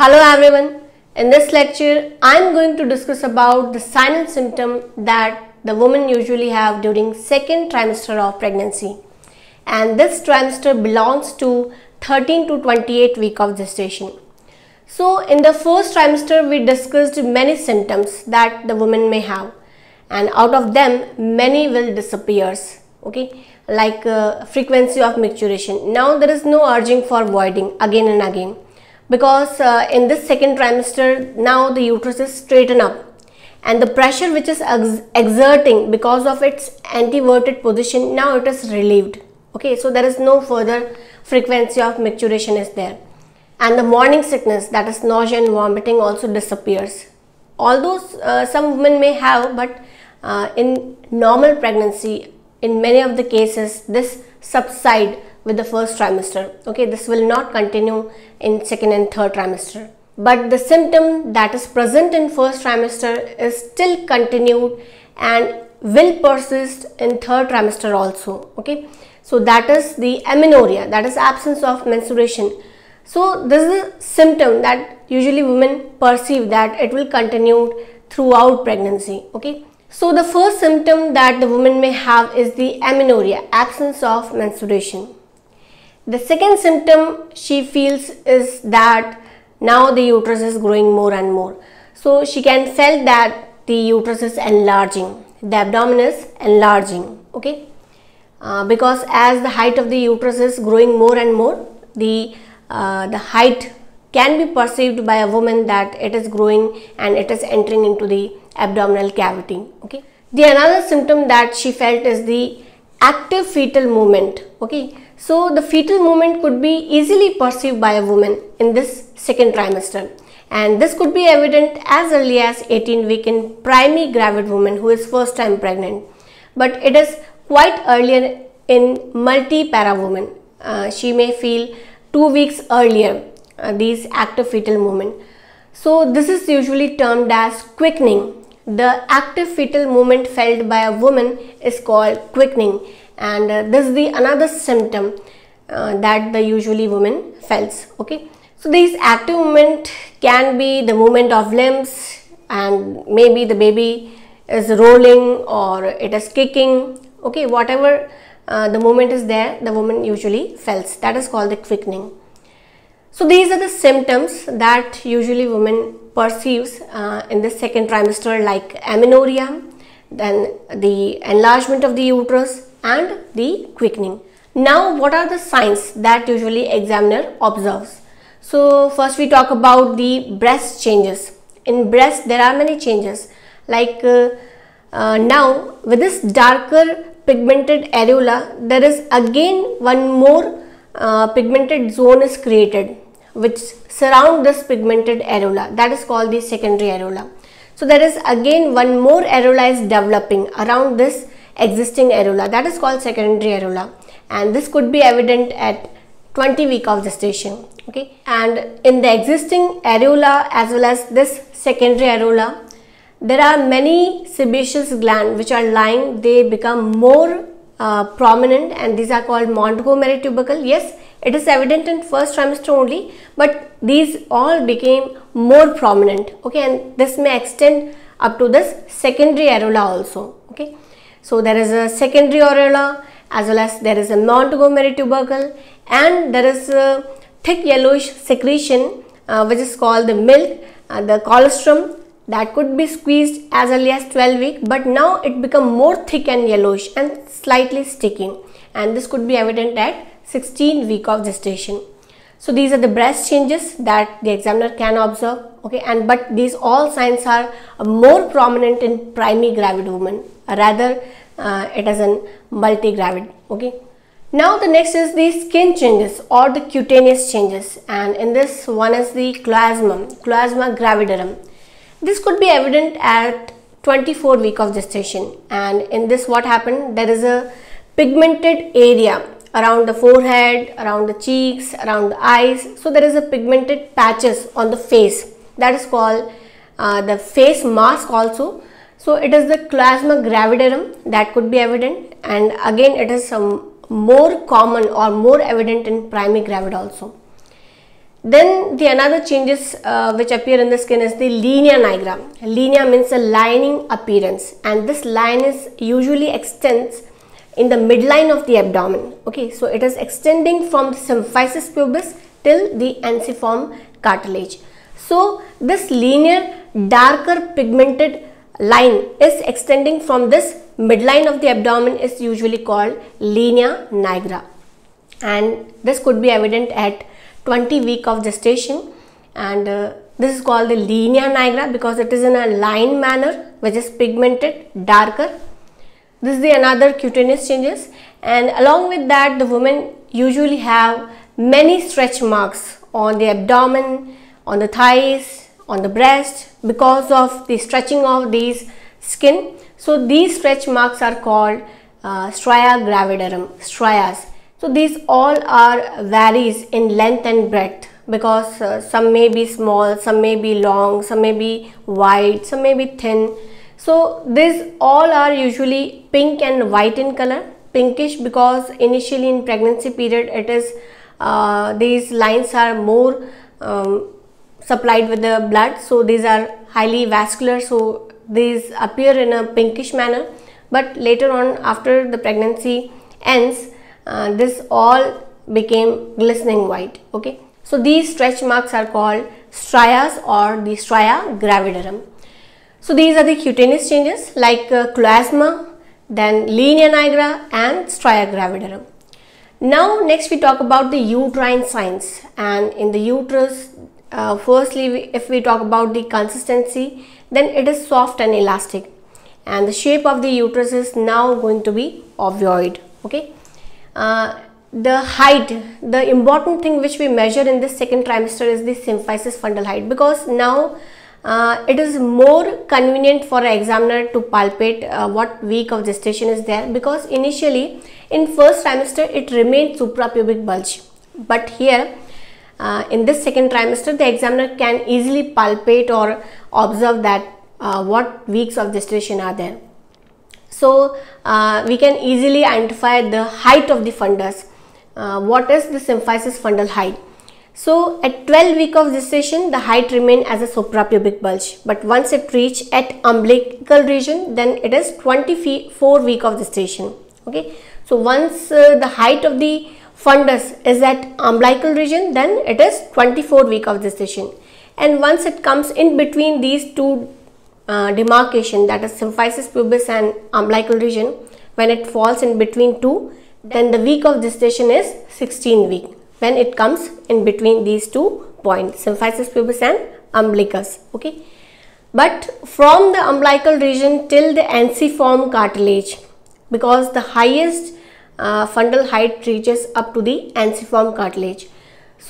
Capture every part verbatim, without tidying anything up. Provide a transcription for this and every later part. Hello everyone, in this lecture I am going to discuss about the sign and symptom that the women usually have during second trimester of pregnancy, and this trimester belongs to thirteen to twenty-eight week of gestation. So in the first trimester we discussed many symptoms that the women may have, and out of them many will disappear, okay, like uh, frequency of micturition. Now there is no urging for voiding again and again, because uh, in this second trimester now the uterus is straightened up, and the pressure which is ex exerting because of its antiverted position, now it is relieved. Okay, so there is no further frequency of micturition is there, and the morning sickness, that is nausea and vomiting, also disappears. Although uh, some women may have, but uh, in normal pregnancy in many of the cases this subside with the first trimester. Okay, this will not continue in second and third trimester, but the symptom that is present in first trimester is still continued and will persist in third trimester also. Okay, so that is the amenorrhea, that is absence of menstruation. So this is a symptom that usually women perceive that it will continue throughout pregnancy. Okay, so the first symptom that the woman may have is the amenorrhea, absence of menstruation. The second symptom she feels is that now the uterus is growing more and more. So she can feel that the uterus is enlarging, the abdomen is enlarging. Okay, uh, because as the height of the uterus is growing more and more, the uh, the height can be perceived by a woman that it is growing and it is entering into the abdominal cavity. Okay, the another symptom that she felt is the active fetal movement. Okay, so the fetal movement could be easily perceived by a woman in this second trimester, and this could be evident as early as eighteen week in primary gravid woman who is first time pregnant, but it is quite earlier in multi para woman. Uh, she may feel two weeks earlier uh, these active fetal movement. So this is usually termed as quickening. The active fetal movement felt by a woman is called quickening, and uh, this is the another symptom uh, that the usually woman feels. Okay, so these active movement can be the movement of limbs, and maybe the baby is rolling or it is kicking. Okay, whatever uh, the movement is there, the woman usually feels. That is called the quickening. So these are the symptoms that usually women perceives uh, in the second trimester, like amenorrhea, then the enlargement of the uterus and the quickening. Now what are the signs that usually examiner observes? So first we talk about the breast changes. In breast there are many changes, like uh, uh, now with this darker pigmented areola, there is again one more Uh, pigmented zone is created which surround this pigmented areola, that is called the secondary areola. So there is again one more areola is developing around this existing areola, that is called secondary areola, and this could be evident at twenty week of gestation. Okay, and in the existing areola as well as this secondary areola there are many sebaceous glands which are lying, they become more Uh, prominent, and these are called Montgomery tubercle. Yes, it is evident in first trimester only, but these all became more prominent. Okay, and this may extend up to this secondary areola also. Okay, so there is a secondary areola as well as there is a Montgomery tubercle, and there is a thick yellowish secretion uh, which is called the milk, uh, the colostrum, that could be squeezed as early as twelve week, but now it become more thick and yellowish and slightly sticking, and this could be evident at sixteen week of gestation. So these are the breast changes that the examiner can observe. Okay, and but these all signs are more prominent in primary gravid women, rather uh, it is in multi-gravid. Okay, now the next is the skin changes or the cutaneous changes, and in this one is the chloasma, chloasma gravidarum. This could be evident at twenty-four week of gestation, and in this what happened, there is a pigmented area around the forehead, around the cheeks, around the eyes. So there is a pigmented patches on the face, that is called uh, the face mask also. So it is the chloasma gravidarum that could be evident, and again it is some more common or more evident in primary gravid also. Then the another changes uh, which appear in the skin is the linea nigra. Linea means a lining appearance, and this line is usually extends in the midline of the abdomen. Okay, so it is extending from the symphysis pubis till the ensiform cartilage. So this linear darker pigmented line is extending from this midline of the abdomen is usually called linea nigra, and this could be evident at twenty weeks of gestation, and uh, this is called the linea nigra because it is in a line manner which is pigmented darker. This is the another cutaneous changes, and along with that the women usually have many stretch marks on the abdomen, on the thighs, on the breast because of the stretching of these skin. So these stretch marks are called uh, striae gravidarum, strias. So these all are varies in length and breadth because uh, some may be small, some may be long, some may be wide, some may be thin. So these all are usually pink and white in color, pinkish because initially in pregnancy period it is uh, these lines are more um, supplied with the blood, so these are highly vascular, so these appear in a pinkish manner, but later on after the pregnancy ends Uh, this all became glistening white. Okay, so these stretch marks are called strias or the striae gravidarum. So these are the cutaneous changes like uh, chloasma, then linea nigra and striae gravidarum. Now next we talk about the uterine signs, and in the uterus uh, firstly we, if we talk about the consistency, then it is soft and elastic, and the shape of the uterus is now going to be ovoid. Okay. Uh, the height, the important thing which we measure in this second trimester is the symphysis fundal height, because now uh, it is more convenient for an examiner to palpate uh, what week of gestation is there, because initially in first trimester it remained suprapubic bulge, but here uh, in this second trimester the examiner can easily palpate or observe that uh, what weeks of gestation are there. So uh, we can easily identify the height of the fundus. Uh, what is the symphysis fundal height? So at twelve weeks of gestation, the height remains as a suprapubic bulge. But once it reaches at umbilical region, then it is twenty-four weeks of gestation. Okay. So once uh, the height of the fundus is at umbilical region, then it is twenty-four weeks of gestation. And once it comes in between these two Uh, demarcation, that is symphysis pubis and umbilical region, when it falls in between two, then the week of gestation is sixteen weeks when it comes in between these two points, symphysis pubis and umbilicus. Okay, but from the umbilical region till the ensiform cartilage, because the highest uh, fundal height reaches up to the ensiform cartilage.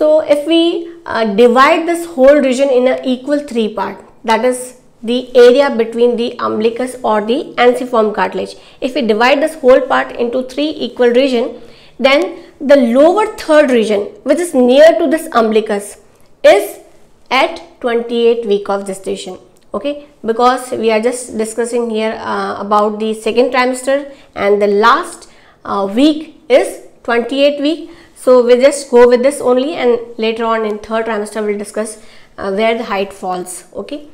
So if we uh, divide this whole region in an equal three part, that is the area between the umbilicus or the ensiform cartilage, if we divide this whole part into three equal region, then the lower third region which is near to this umbilicus is at twenty-eight weeks of gestation. Okay, because we are just discussing here uh, about the second trimester, and the last uh, week is twenty-eight weeks, so we just go with this only, and later on in third trimester we'll discuss uh, where the height falls. Okay.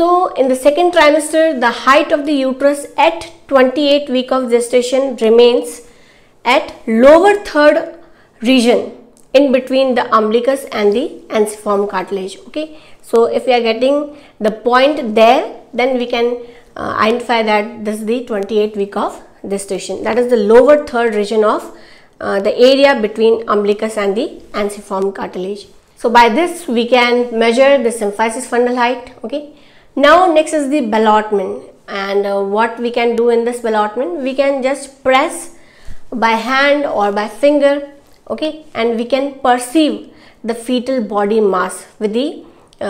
So in the second trimester, the height of the uterus at twenty-eight weeks of gestation remains at lower third region in between the umbilicus and the ensiform cartilage. Okay, so if we are getting the point there, then we can uh, identify that this is the twenty-eight weeks of gestation. That is the lower third region of uh, the area between umbilicus and the ensiform cartilage. So by this we can measure the symphysis fundal height. Okay. Now next is the ballotment, and uh, what we can do in this ballotment, we can just press by hand or by finger, okay, and we can perceive the fetal body mass with the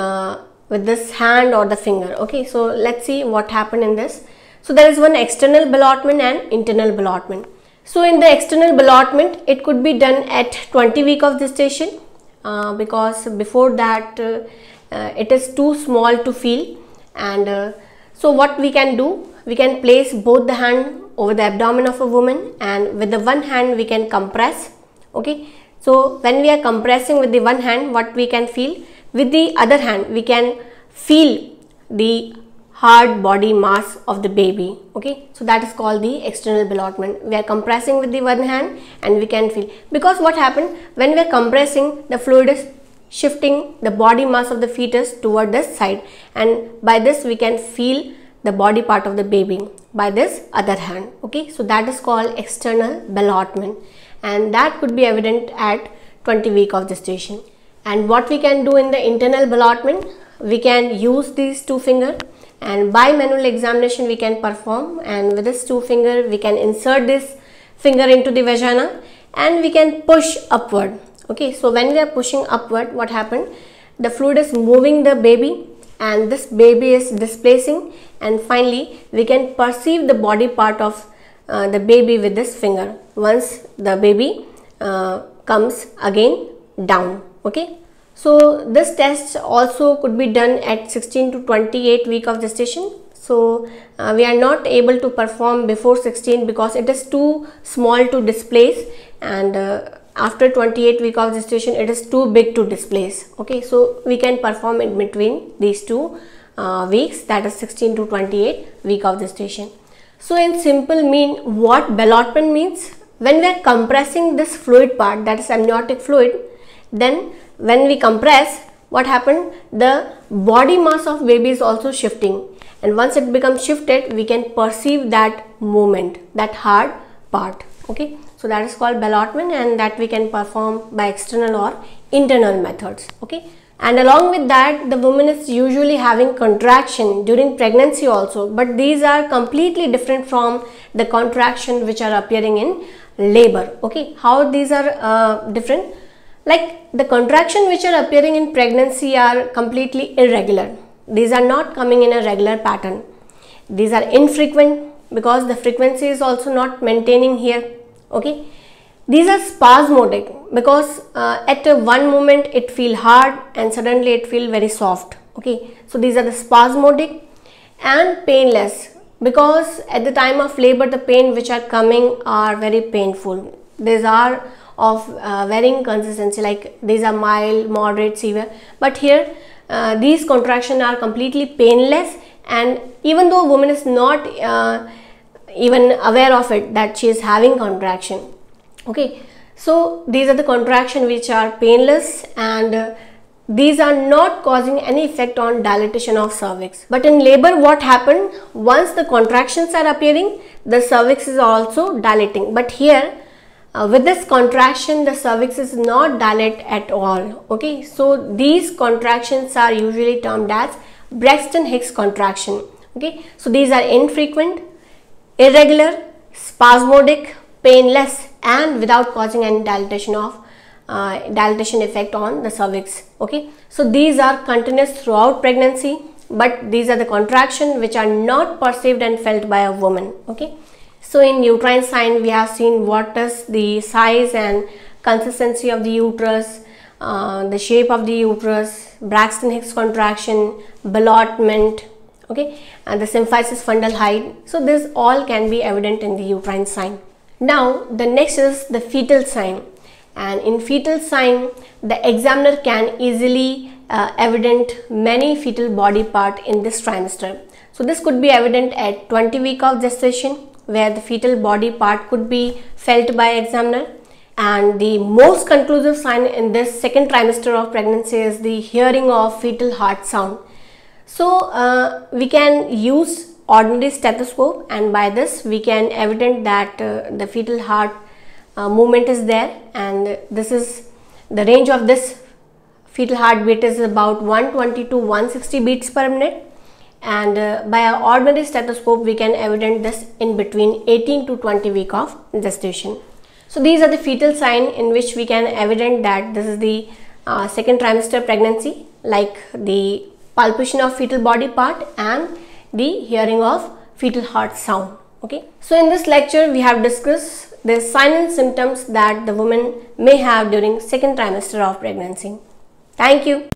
uh, with this hand or the finger. Okay, so let's see what happened in this. So there is one external ballotment and internal ballotment. So in the external ballotment, it could be done at twenty weeks of gestation uh, because before that uh, uh, it is too small to feel. And uh, so what we can do, we can place both the hand over the abdomen of a woman, and with the one hand we can compress. Okay, So when we are compressing with the one hand, what we can feel? With the other hand, we can feel the hard body mass of the baby. Okay, so that is called the external ballotment. We are compressing with the one hand and we can feel, because what happened, when we are compressing, the fluid is shifting the body mass of the fetus toward this side, and by this we can feel the body part of the baby by this other hand. Okay, so that is called external ballotment, and that could be evident at twenty weeks of gestation. And what we can do in the internal ballotment, we can use these two fingers, and by manual examination we can perform, and with this two finger we can insert this finger into the vagina and we can push upward. Okay, so when we are pushing upward, what happened? The fluid is moving the baby and this baby is displacing, and finally we can perceive the body part of uh, the baby with this finger once the baby uh, comes again down. Okay, so this test also could be done at sixteen to twenty-eight weeks of gestation. So uh, we are not able to perform before sixteen because it is too small to displace, and uh, after twenty-eight weeks of gestation it is too big to displace. Okay, so we can perform in between these two uh, weeks, that is sixteen to twenty-eight weeks of gestation. So in simple mean, what ballotment means? When we are compressing this fluid part, that is amniotic fluid, then when we compress, what happened? The body mass of baby is also shifting, and once it becomes shifted, we can perceive that movement, that hard part. Okay, so that is called ballotment, and that we can perform by external or internal methods. Okay, and along with that, the woman is usually having contraction during pregnancy also, but these are completely different from the contraction which are appearing in labor. Okay, how these are uh, different? Like the contraction which are appearing in pregnancy are completely irregular. These are not coming in a regular pattern. These are infrequent because the frequency is also not maintaining here. Okay, these are spasmodic because uh, at a one moment it feels hard and suddenly it feels very soft. Okay, so these are the spasmodic, and painless because at the time of labor the pain which are coming are very painful. These are of uh, varying consistency, like these are mild, moderate, severe, but here uh, these contractions are completely painless, and even though woman is not uh, even aware of it that she is having contraction. Okay, so these are the contractions which are painless, and uh, these are not causing any effect on dilatation of cervix. But in labor, what happened? Once the contractions are appearing, the cervix is also dilating, but here Uh, with this contraction the cervix is not dilate at all. Okay, so these contractions are usually termed as Braxton Hicks contraction. Okay, so these are infrequent, irregular, spasmodic, painless, and without causing any dilatation of uh, dilatation effect on the cervix. Okay, so these are continuous throughout pregnancy, but these are the contractions which are not perceived and felt by a woman. Okay, so in uterine sign we have seen what is the size and consistency of the uterus, uh, the shape of the uterus, Braxton Hicks contraction, ballotment, okay, and the symphysis fundal height. So this all can be evident in the uterine sign. Now the next is the fetal sign, and in fetal sign the examiner can easily uh, evident many fetal body part in this trimester. So this could be evident at twenty weeks of gestation, where the fetal body part could be felt by examiner. And the most conclusive sign in this second trimester of pregnancy is the hearing of fetal heart sound. So uh, we can use ordinary stethoscope, and by this we can evident that uh, the fetal heart uh, movement is there, and this is the range of this fetal heartbeat is about one twenty to one sixty beats per minute. And uh, by our ordinary stethoscope we can evident this in between eighteen to twenty weeks of gestation. So these are the fetal sign in which we can evident that this is the uh, second trimester pregnancy, like the palpation of fetal body part and the hearing of fetal heart sound. Okay, so in this lecture we have discussed the signs and symptoms that the woman may have during second trimester of pregnancy. Thank you.